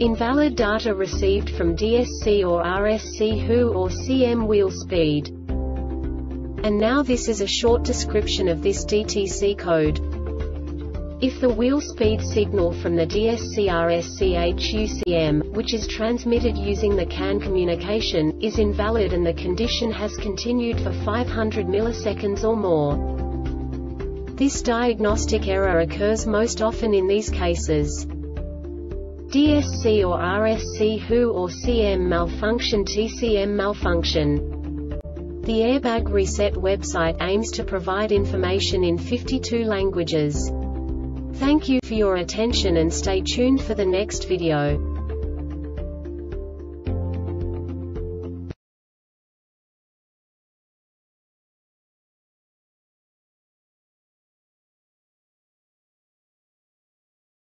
invalid data received from DSC or RSC-HU or CM wheel speed. And now this is a short description of this DTC code. If the wheel speed signal from the DSC RSC-HU CM, which is transmitted using the CAN communication, is invalid and the condition has continued for 500 milliseconds or more. This diagnostic error occurs most often in these cases. DSC or RSC-HU or CM malfunction, TCM malfunction. The Airbag Reset website aims to provide information in 52 languages. Thank you for your attention and stay tuned for the next video.